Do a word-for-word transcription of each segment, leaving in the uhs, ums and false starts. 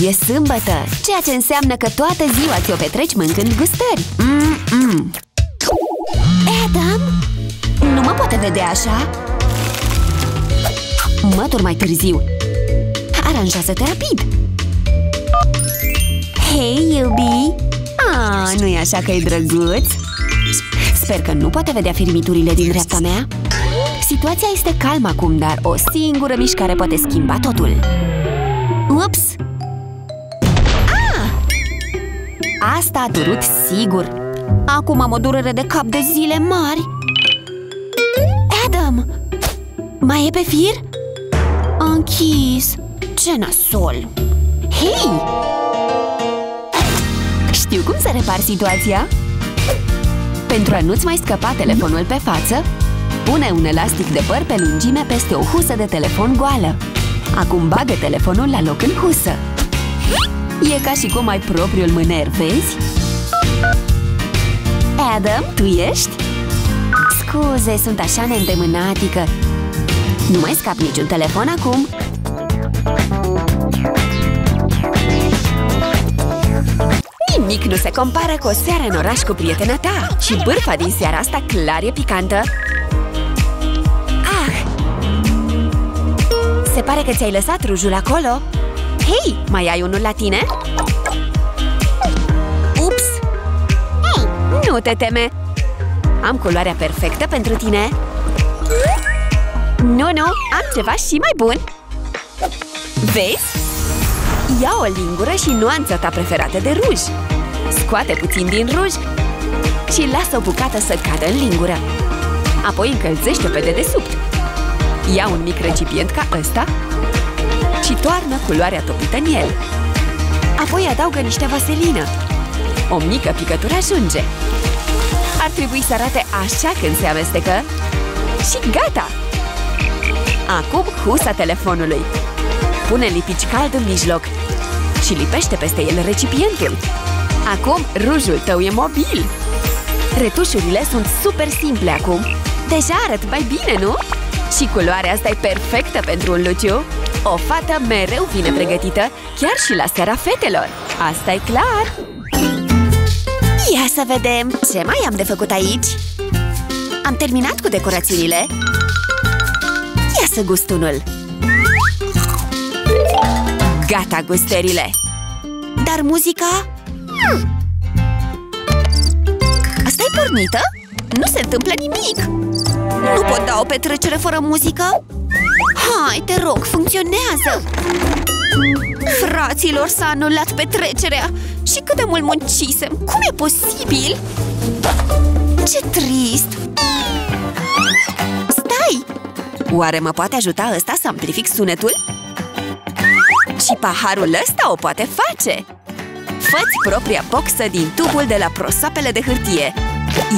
E sâmbătă, ceea ce înseamnă că toată ziua ți-o petreci mâncând gustări. Mm-mm. Adam? Nu mă poate vedea așa? Mătur mai târziu. Aranjează-te rapid. Hei, iubi! Ah, nu-i așa că-i drăguț? Sper că nu poate vedea firmiturile din dreapta mea. Situația este calmă acum, dar o singură mișcare poate schimba totul. Ups! Ah! Asta a durut sigur. Acum am o durere de cap de zile mari. Adam! Mai e pe fir? A închis. Ce nasol! Hei! Știu cum să repar situația. Pentru a nu-ți mai scăpa telefonul pe față, pune un elastic de păr pe lungime peste o husă de telefon goală. Acum bagă telefonul la loc în husă. E ca și cum ai propriul mâner, vezi? Adam, tu ești? Scuze, sunt așa neîndemânatică. Nu mai scap niciun telefon acum. Nimic nu se compară cu o seară în oraș cu prietena ta. Și bârfa din seara asta clar e picantă. Ah! Se pare că ți-ai lăsat rujul acolo. Hei, mai ai unul la tine? Ups! Hey, nu te teme! Am culoarea perfectă pentru tine. Nu, nu, am ceva și mai bun. Vezi? Ia o lingură și nuanța ta preferată de ruj. Scoate puțin din ruj și lasă o bucată să cadă în lingură. Apoi încălzește-o pe dedesubt. Ia un mic recipient ca ăsta și toarnă culoarea topită în el. Apoi adaugă niște vaselină. O mică picătură ajunge. Ar trebui să arate așa când se amestecă. Și gata! Acum husa telefonului. Pune lipici cald în mijloc și lipește peste el recipientul. Acum rujul tău e mobil. Retușurile sunt super simple acum. Deja arăt mai bine, nu? Și culoarea asta e perfectă pentru un luciu. O fată mereu vine pregătită, chiar și la seara fetelor. Asta e clar! Ia să vedem! Ce mai am de făcut aici? Am terminat cu decorațiile. Ia să gust unul. Gata gustările! Dar muzica? Asta e pornită? Nu se întâmplă nimic! Nu pot da o petrecere fără muzică? Hai, te rog, funcționează! Fraților, s-a anulat petrecerea! Și cât de mult muncisem! Cum e posibil? Ce trist! Stai! Oare mă poate ajuta ăsta să amplific sunetul? Și paharul ăsta o poate face! Fă-ți propria boxă din tubul de la prosoapele de hârtie.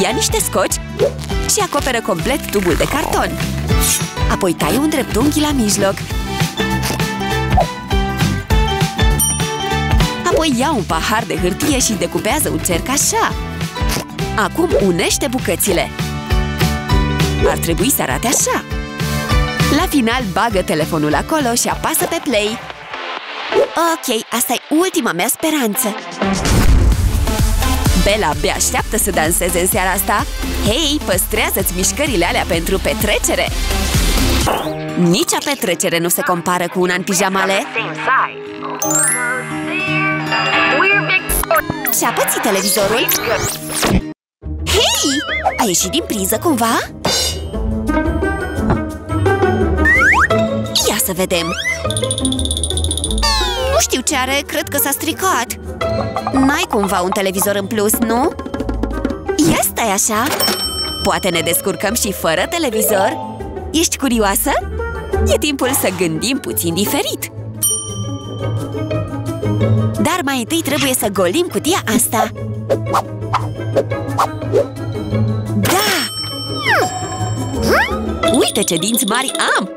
Ia niște scoci și acoperă complet tubul de carton. Apoi tai un dreptunghi la mijloc. Apoi ia un pahar de hârtie și decupează un cerc așa. Acum unește bucățile. Ar trebui să arate așa. La final bagă telefonul acolo și apasă pe play. Ok, asta e ultima mea speranță. Bella abia așteaptă să danseze în seara asta. Hei, păstrează-ți mișcările alea pentru petrecere. Nici o petrecere nu se compară cu una în pijamale. Și-a pățit televizorul. Hei, a ieșit din priză cumva? Ia să vedem. Nu știu ce are, cred că s-a stricat. N-ai cumva un televizor în plus, nu? Ia stai așa. Poate ne descurcăm și fără televizor. Ești curioasă? E timpul să gândim puțin diferit. Dar mai întâi trebuie să golim cutia asta. Da! Uite ce dinți mari am!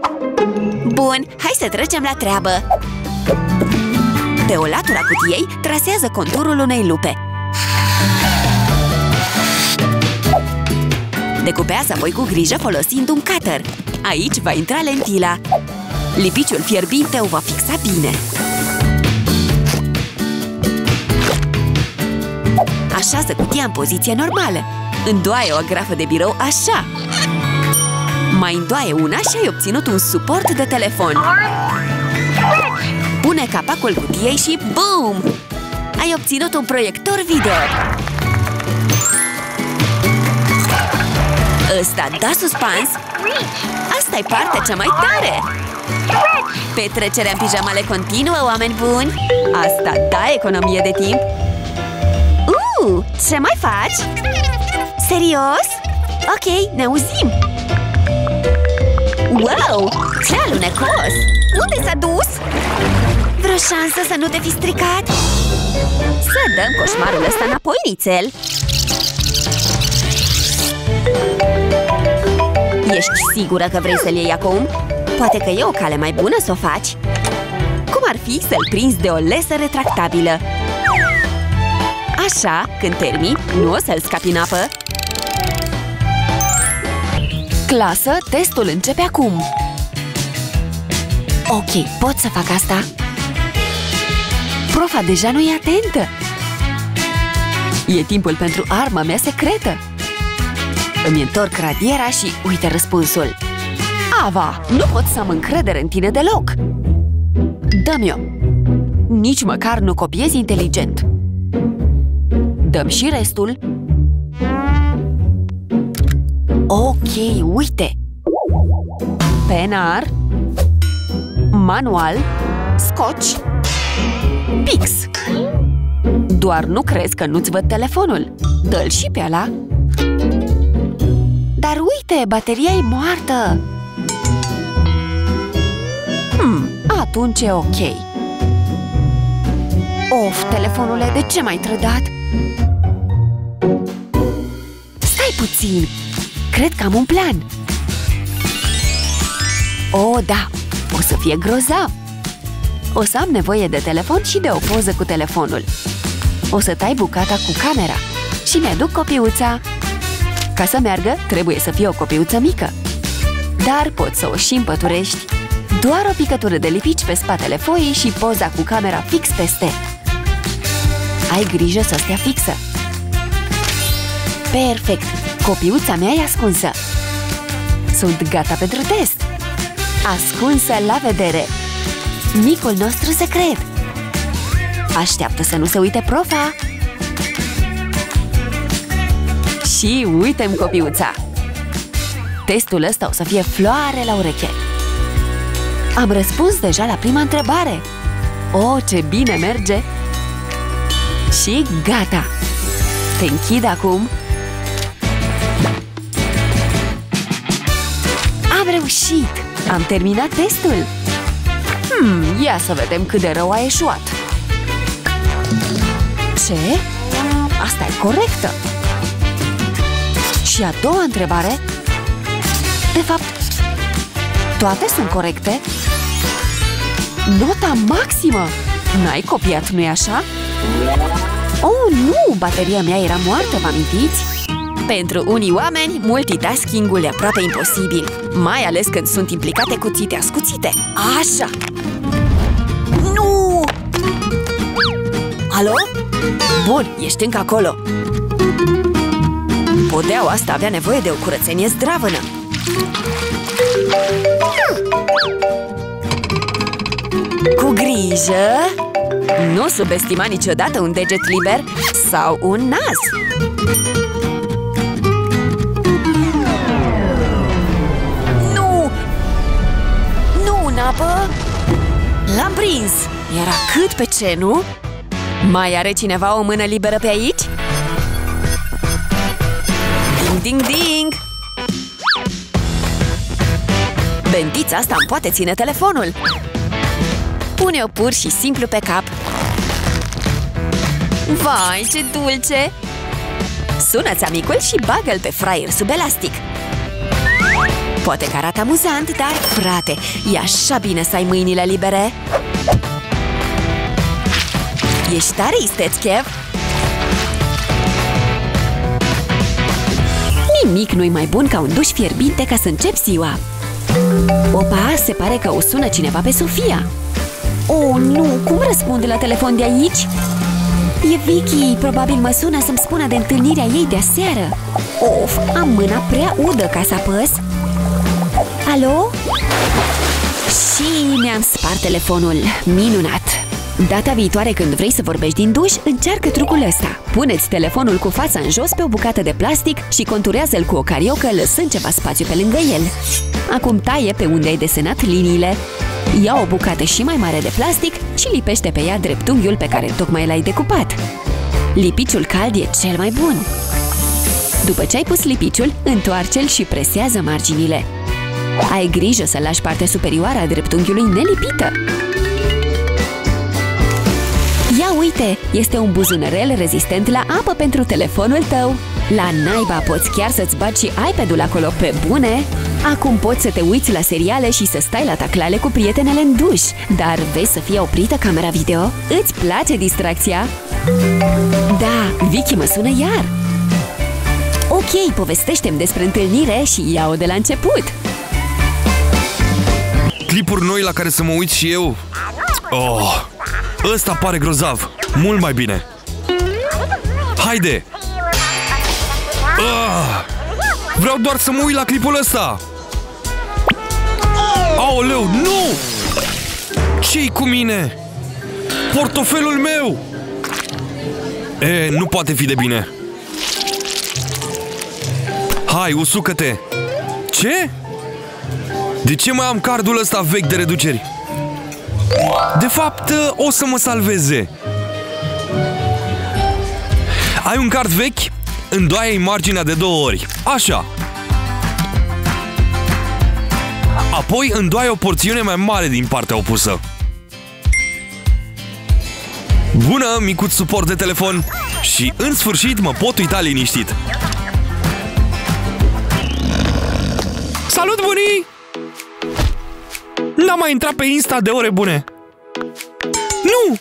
Bun, hai să trecem la treabă. Pe o latură a cutiei, trasează conturul unei lupe. Decupează apoi cu grijă folosind un cutter. Aici va intra lentila. Lipiciul fierbinte o va fixa bine. așează cutia în poziție normală. Îndoaie o agrafă de birou așa. Mai îndoaie una și ai obținut un suport de telefon. Pune capacul cutiei și boom! Ai obținut un proiector video. Ăsta da suspans. Asta e partea cea mai tare! Petrecerea în pijamale continuă, oameni buni! Asta da economie de timp! Uuu, ce mai faci? Serios? Ok, ne auzim! Wow, ce alunecos! Unde s-a dus? Vreo șansă să nu te fi stricat? Să dăm coșmarul ăsta înapoi, nițel! Ești sigură că vrei să-l iei acum? Poate că e o cale mai bună să o faci. Cum ar fi să-l prinzi de o lesă retractabilă? Așa, când termini, nu o să-l scapi în apă. Clasă, testul începe acum. Ok, pot să fac asta? Profa deja nu e atentă. E timpul pentru arma mea secretă. Îmi întorc radiera și uite răspunsul. Ava, nu pot să am încredere în tine deloc. Dă-mi-o. Nici măcar nu copiezi inteligent. Dăm și restul. Ok, uite. Penar, manual, scotch, pix. Doar nu crezi că nu-ți văd telefonul. Dă-l și pe ala. Dar uite, bateria e moartă! Hmm, atunci e ok. Of, telefonule, de ce m-ai trădat? Stai puțin! Cred că am un plan! Oh, da! O să fie grozav! O să am nevoie de telefon și de o poză cu telefonul. O să tai bucata cu camera și mi-aduc copiuța. Ca să meargă, trebuie să fie o copiuță mică. Dar poți să o și împăturești. Doar o picătură de lipici pe spatele foii și poza cu camera fix peste. Ai grijă să stea fixă. Perfect! Copiuța mea e ascunsă. Sunt gata pentru test. Ascunsă la vedere. Micul nostru secret. Așteaptă să nu se uite profa. Și uite-mi copiuța! Testul ăsta o să fie floare la ureche. Am răspuns deja la prima întrebare. Oh, ce bine merge! Și gata! Te închid acum! Am reușit! Am terminat testul! Hmm, ia să vedem cât de rău a eșuat! Ce? Asta e corectă! Și a doua întrebare? De fapt, toate sunt corecte? Nota maximă! N-ai copiat, nu-i așa? Oh, nu! Bateria mea era moartă, vă amintiți? Pentru unii oameni, multitasking-ul e aproape imposibil. Mai ales când sunt implicate cuțite ascuțite. Așa! Nu! Alo? Bun, ești încă acolo. Podeaua asta avea nevoie de o curățenie zdravănă. Cu grijă! Nu subestima niciodată un deget liber sau un nas. Nu! Nu în apă! L-am prins! Era cât pe ce, nu? Mai are cineva o mână liberă pe aici? Ding, ding! Bentița asta îmi poate ține telefonul. Pune-o pur și simplu pe cap. Vai, ce dulce! Sună-ți amicul și bagă-l pe fraier sub elastic. Poate că arată amuzant, dar, frate, e așa bine să ai mâinile libere. Ești tare isteț, chef? Nimic nu-i mai bun ca un duș fierbinte ca să încep ziua. Opa, se pare că o sună cineva pe Sofia. Oh, nu! Cum răspund la telefon de aici? E Vicky, probabil mă sună să-mi spună de întâlnirea ei de-aseară. Of, am mâna prea udă ca să apăs. Alo? Și mi-am spart telefonul. Minunat! Data viitoare când vrei să vorbești din duș, încearcă trucul ăsta. Pune-ți telefonul cu fața în jos pe o bucată de plastic și conturează-l cu o cariocă, lăsând ceva spațiu pe lângă el. Acum taie pe unde ai desenat liniile. Ia o bucată și mai mare de plastic și lipește pe ea dreptunghiul pe care tocmai l-ai decupat. Lipiciul cald e cel mai bun. După ce ai pus lipiciul, întoarce-l și presează marginile. Ai grijă să lași partea superioară a dreptunghiului nelipită. Ia uite! Este un buzunărel rezistent la apă pentru telefonul tău. La naiba, poți chiar să-ți bagi și iPad-ul acolo, pe bune! Acum poți să te uiți la seriale și să stai la taclale cu prietenele în duș. Dar vezi să fie oprită camera video? Îți place distracția? Da, Vicky mă sună iar! Ok, povestește-mi despre întâlnire și ia-o de la început! Clipuri noi la care să mă uit și eu? Oh, ăsta pare grozav! Mult mai bine! Haide! Ah, vreau doar să mă uit la clipul ăsta! Aoleu, nu! Ce-i cu mine? Portofelul meu! E, nu poate fi de bine! Hai, usucă-te! Ce? De ce mai am cardul ăsta vechi de reduceri? De fapt, o să mă salveze! Ai un card vechi? Îndoaie-i marginea de două ori. Așa. Apoi îndoaie o porțiune mai mare din partea opusă. Bună, micuț suport de telefon! Și în sfârșit mă pot uita liniștit. Salut, bunii! N-am mai intrat pe Insta de ore bune. Nu!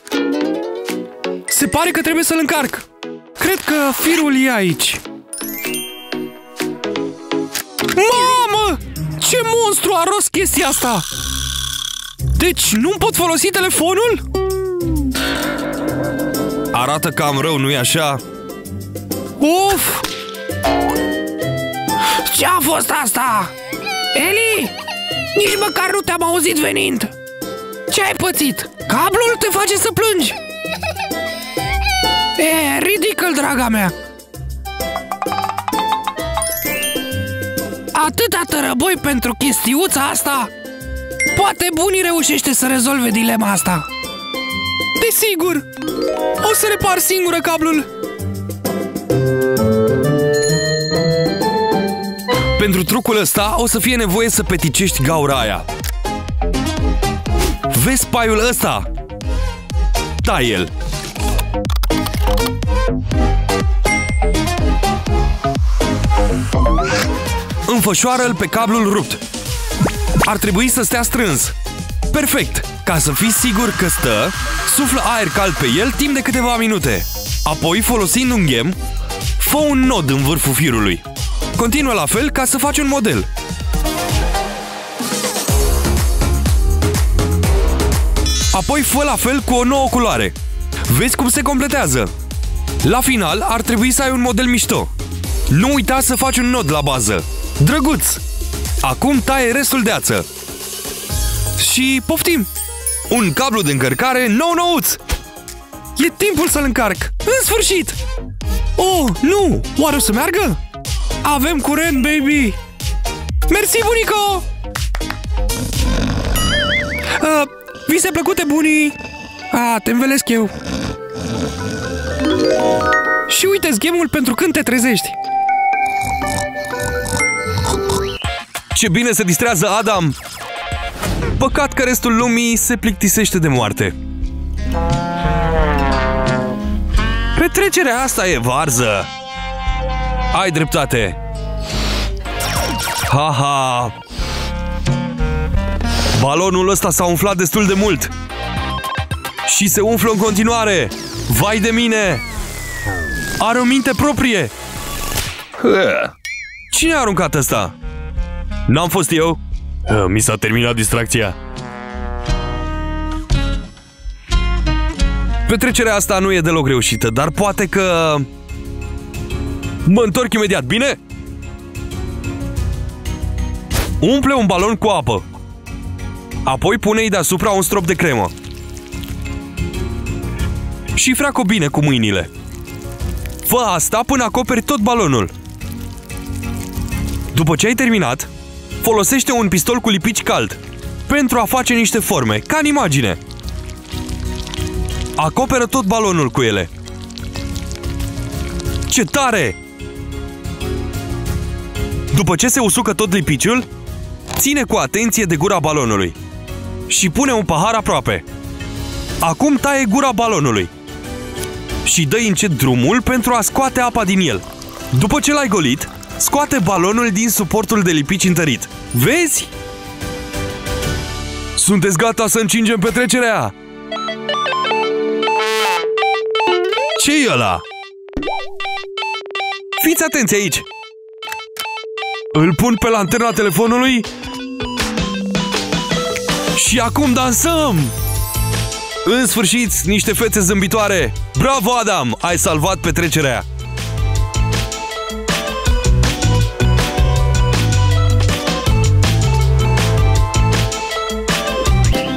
Se pare că trebuie să-l încarc. Cred că firul e aici. Mamă! Ce monstru a rost chestia asta! Deci nu-mi pot folosi telefonul? Arată cam rău, nu-i așa? Uf! Ce-a fost asta? Eli? Nici măcar nu te-am auzit venind! Ce ai pățit? Cablul te face să plângi! E, ridică-l, draga mea! Atâta tărăboi pentru chestiuța asta? Poate bunii reușește să rezolve dilema asta. Desigur! O să repar singură cablul. Pentru trucul ăsta o să fie nevoie să peticești gaura aia. Vezi paiul ăsta? Tai-l! Înfășoară-l pe cablul rupt. Ar trebui să stea strâns. Perfect! Ca să fii sigur că stă, suflă aer cald pe el timp de câteva minute. Apoi, folosind un ghem, fă un nod în vârful firului. Continuă la fel ca să faci un model. Apoi fă la fel cu o nouă culoare. Vezi cum se completează. La final ar trebui să ai un model mișto. Nu uita să faci un nod la bază. Drăguț! Acum taie restul de ață. Și poftim! Un cablu de încărcare nou-nouț! E timpul să-l încarc! În sfârșit! Oh, nu! Oare o să meargă? Avem curent, baby! Mersi, bunico! Uh, vi se plăcute, bunii? Ah, te învelesc eu. Și uite-ți ghemul pentru când te trezești. Ce bine se distrează Adam! Păcat că restul lumii se plictisește de moarte. Petrecerea asta e varză. Ai dreptate. Ha-ha! Balonul ăsta s-a umflat destul de mult. Și se umflă în continuare. Vai de mine! Are o minte proprie. Cine a aruncat asta? N-am fost eu. Mi s-a terminat distracția. Petrecerea asta nu e deloc reușită, dar poate că... Mă întorc imediat, bine? Umple un balon cu apă. Apoi pune-i deasupra un strop de cremă. Și freacă bine cu mâinile. Fă asta până acoperi tot balonul. După ce ai terminat, folosește un pistol cu lipici cald pentru a face niște forme, ca în imagine. Acoperă tot balonul cu ele. Ce tare! După ce se usucă tot lipiciul, ține cu atenție de gura balonului și pune un pahar aproape. Acum taie gura balonului și dă încet drumul pentru a scoate apa din el. După ce l-ai golit, scoate balonul din suportul de lipici întărit. Vezi? Sunteți gata să încingem petrecerea? Ce-i ăla? Fiți atenți aici! Îl pun pe lanterna telefonului și acum dansăm! În sfârșit, niște fețe zâmbitoare! Bravo, Adam! Ai salvat petrecerea!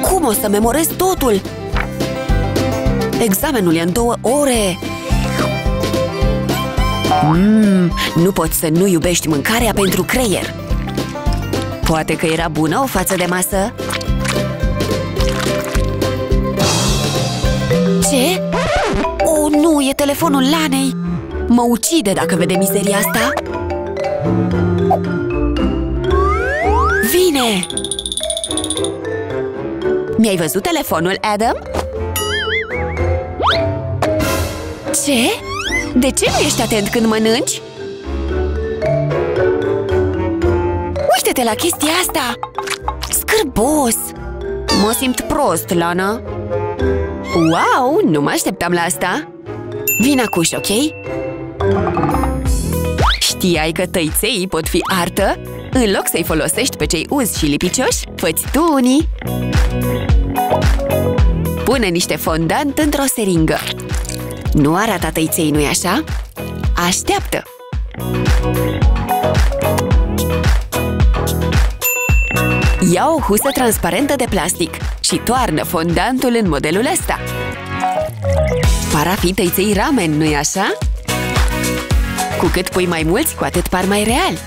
Cum o să memorez totul? Examenul e în două ore! Mm, nu poți să nu iubești mâncarea pentru creier. Poate că era bună o față de masă? Ce? Oh, nu, e telefonul Lanei! Mă ucide dacă vede mizeria asta! Vine! Mi-ai văzut telefonul, Adam? Ce? De ce nu ești atent când mănânci? Uite-te la chestia asta! Scârbos! Mă simt prost, Lana! Wow! Nu mă așteptam la asta! Vin acuși, ok? Știai că tăiței pot fi artă? În loc să-i folosești pe cei uzi și lipicioși, fă-ți tu unii! Pune niște fondant într-o seringă. Nu arată tăiței, nu-i așa? Așteaptă! Ia o husă transparentă de plastic și toarnă fondantul în modelul ăsta. Par a fi tăiței ramen, nu-i așa? Cu cât pui mai mulți, cu atât par mai real.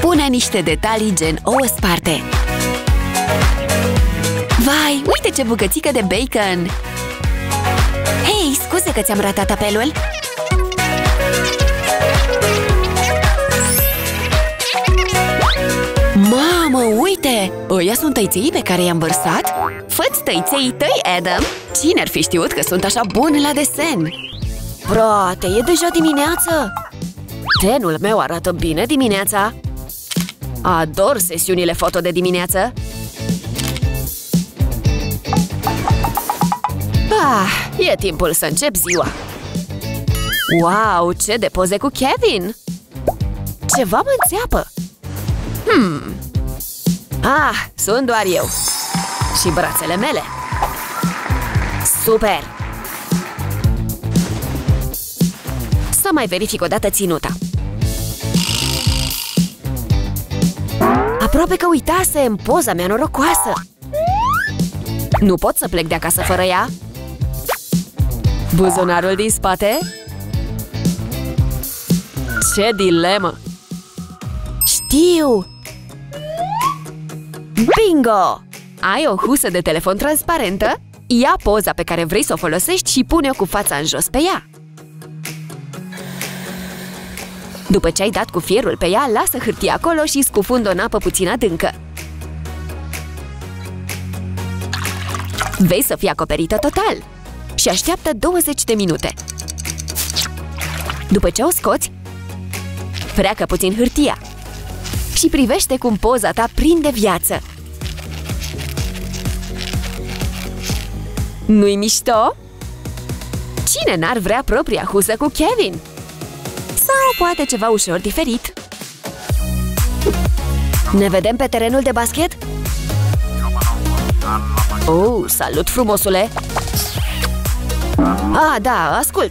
Pune niște detalii gen ouă sparte. Vai, uite ce bucățică de bacon! Hei, scuze că ți-am ratat apelul! Mamă, uite! Ăia sunt tăiței pe care i-am vărsat? Fă-ți tăiței tăi, Adam! Cine ar fi știut că sunt așa bun la desen? Frate, e deja dimineață! Tenul meu arată bine dimineața! Ador sesiunile foto de dimineață! Ah, e timpul să încep ziua! Wow, ce de poze cu Kevin! Ceva mă înțeapă! Hmm. Ah, sunt doar eu! Și brațele mele! Super! Să mai verific o dată ținuta! Aproape că uitasem poza mea norocoasă! Nu pot să plec de acasă fără ea! Buzunarul din spate? Ce dilemă! Știu! Bingo! Ai o husă de telefon transparentă? Ia poza pe care vrei să o folosești și pune-o cu fața în jos pe ea. După ce ai dat cu fierul pe ea, lasă hârtia acolo și scufundă-o în apă puțin adâncă. Vei să fie acoperită total! Și așteaptă douăzeci de minute. După ce o scoți, freacă puțin hârtia și privește cum poza ta prinde viață. Nu-i mișto? Cine n-ar vrea propria husă cu Kevin? Sau poate ceva ușor diferit? Ne vedem pe terenul de basket? Oh, salut, frumosule! Ah, da, ascult!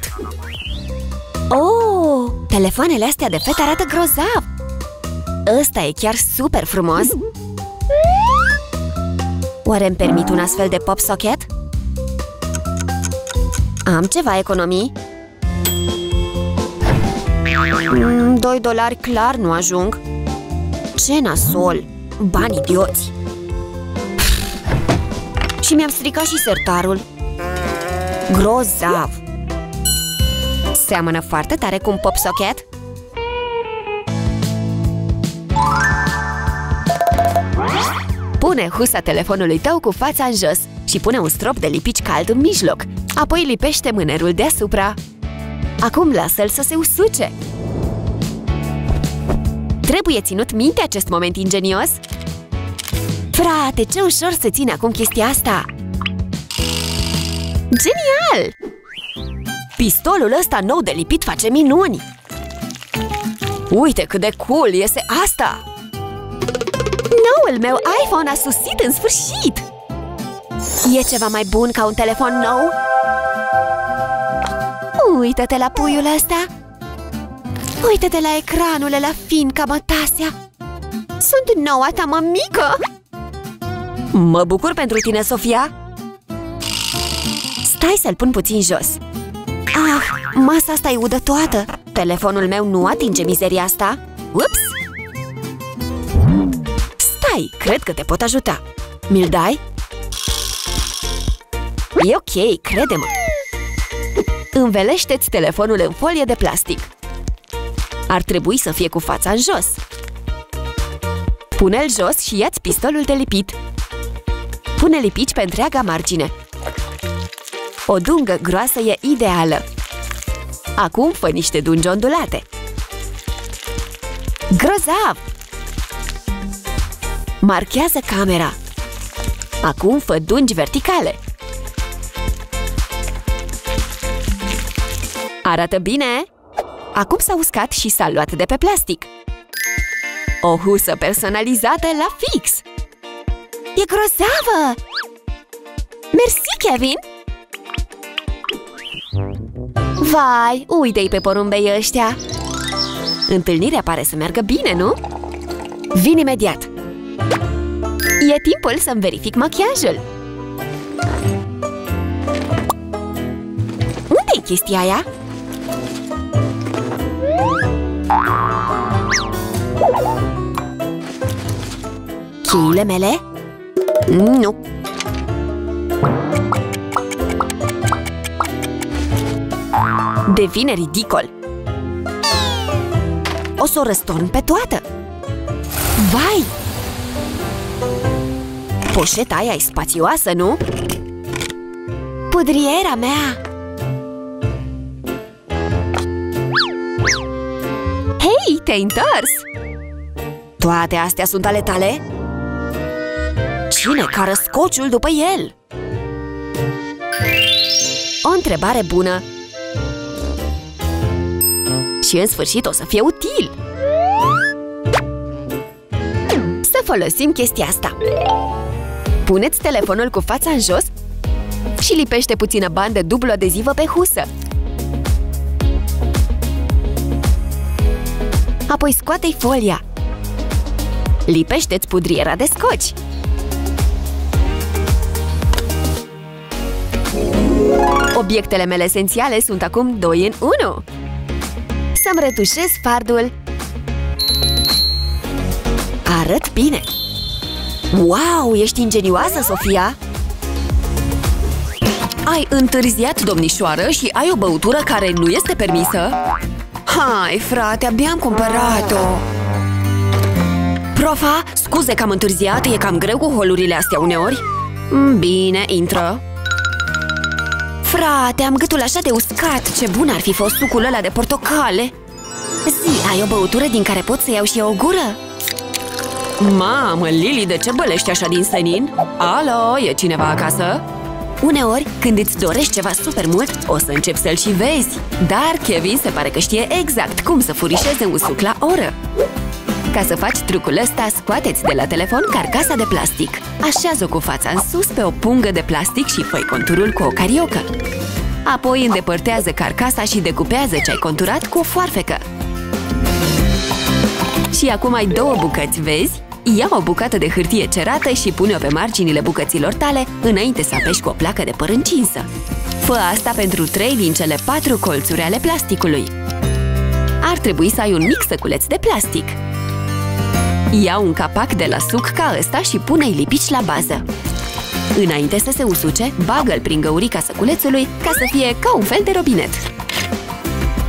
Oh, telefoanele astea de fet arată grozav! Ăsta e chiar super frumos! Oare îmi permit un astfel de pop socket? Am ceva economii? Doi dolari clar nu ajung! Ce nasol! Bani idioți! Și mi-am stricat și sertarul. Grozav! Seamănă foarte tare cu un pop socket. Pune husa telefonului tău cu fața în jos și pune un strop de lipici cald în mijloc. Apoi lipește mânerul deasupra. Acum lasă-l să se usuce. Trebuie ținut minte acest moment ingenios. Frate, ce ușor se ține acum chestia asta! Genial! Pistolul ăsta nou de lipit face minuni! Uite cât de cool este asta! Noul meu iPhone a sosit în sfârșit! E ceva mai bun ca un telefon nou? Uită-te la puiul ăsta! Uită-te la ecranul ăla fin ca mătasea! Sunt noua ta mămică! Mă bucur pentru tine, Sofia! Stai să-l pun puțin jos. Ah, masa asta e udă toată! Telefonul meu nu atinge mizeria asta. Ups! Stai, cred că te pot ajuta. Mi-l dai? E ok, crede-mă! Învelește-ți telefonul în folie de plastic. Ar trebui să fie cu fața în jos. Pune-l jos și ia-ți pistolul de lipit. Pune lipici pe întreaga margine. O dungă groasă e ideală. Acum fă niște dungi ondulate. Grozav! Marchează camera. Acum fă dungi verticale. Arată bine! Acum s-a uscat și s-a luat de pe plastic. O husă personalizată la fix! E grozavă! Mersi, Kevin! Vai, uite-i pe porumbei ăștia! Întâlnirea pare să meargă bine, nu? Vin imediat! E timpul să-mi verific machiajul! Unde-i chestia aia? Cheile mele? Nu! Devine ridicol! O să o răstorn pe toată! Vai! Poșeta aia e spațioasă, nu? Pudriera mea! Hei, te-ai întors! Toate astea sunt ale tale? Cine cară scociul după el? O întrebare bună! Și în sfârșit o să fie util! Să folosim chestia asta! Puneți telefonul cu fața în jos și lipește puțină bandă dublu adezivă pe husă. Apoi scoate-i folia. Lipește-ți pudriera de scoci. Obiectele mele esențiale sunt acum doi în unu. Să-mi retușez fardul. Arăt bine! Wow, ești ingenioasă, Sofia! Ai întârziat, domnișoară, și ai o băutură care nu este permisă? Hai, frate, abia am cumpărat-o! Profa, scuze că am întârziat, e cam greu cu holurile astea uneori. Bine, intră! Frate, am gâtul așa de uscat! Ce bun ar fi fost sucul ăla de portocale! Zi, ai o băutură din care pot să iau și eu o gură? Mamă, Lily, de ce bălești așa din senin? Alo, e cineva acasă? Uneori, când îți dorești ceva super mult, o să începi să-l și vezi. Dar Kevin se pare că știe exact cum să furișeze un suc la oră. Ca să faci trucul ăsta, scoateți de la telefon carcasa de plastic. Așează-o cu fața în sus pe o pungă de plastic și fă conturul cu o cariocă. Apoi îndepărtează carcasa și decupează ce ai conturat cu o foarfecă. Și acum ai două bucăți, vezi? Ia o bucată de hârtie cerată și pune-o pe marginile bucăților tale înainte să apeși cu o placă de păr încinsă. Fă asta pentru trei din cele patru colțuri ale plasticului. Ar trebui să ai un mic săculeț de plastic. Ia un capac de la suc ca ăsta și pune-i lipici la bază. Înainte să se usuce, bagă-l prin găurica săculețului ca să fie ca un fel de robinet.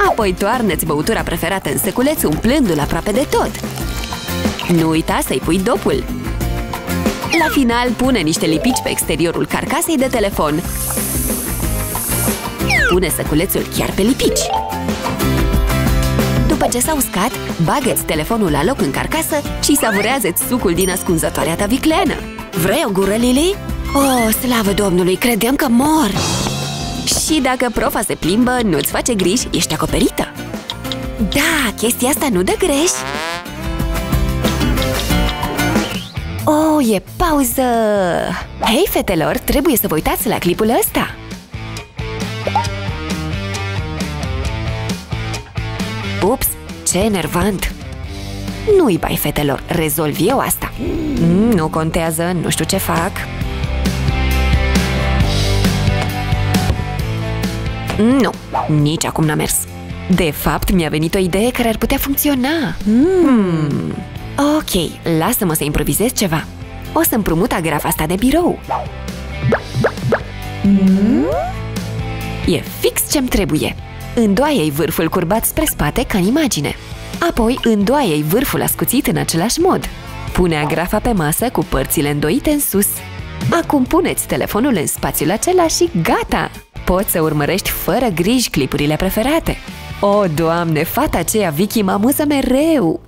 Apoi toarnă-ți băutura preferată în săculeț, umplându-l aproape de tot. Nu uita să-i pui dopul. La final, pune niște lipici pe exteriorul carcasei de telefon. Pune săculețul chiar pe lipici. După ce s-a uscat, bagă-ți telefonul la loc în carcasă și savurează-ți sucul din ascunzătoarea ta vicleană. Vrei o gură, Lily? Oh, slavă Domnului, credeam că mor! Și dacă profa se plimbă, nu-ți face griji, ești acoperită! Da, chestia asta nu dă greș! Oh, e pauză! Hei, fetelor, trebuie să vă uitați la clipul ăsta! Ups, ce enervant! Nu-i bai, fetelor, rezolv eu asta! Nu contează, nu știu ce fac... Nu, nici acum n-a mers. De fapt, mi-a venit o idee care ar putea funcționa. Mm. Ok, lasă-mă să improvizez ceva. O să împrumut agrafa asta de birou. Mm? E fix ce-mi trebuie. Îndoaie-i vârful curbat spre spate ca în imagine. Apoi îndoaie-i vârful ascuțit în același mod. Pune agrafa pe masă cu părțile îndoite în sus. Acum puneți telefonul în spațiul acela și gata! Poți să urmărești fără griji clipurile preferate. O, Doamne, fata aceea Vicky mă amuză mereu!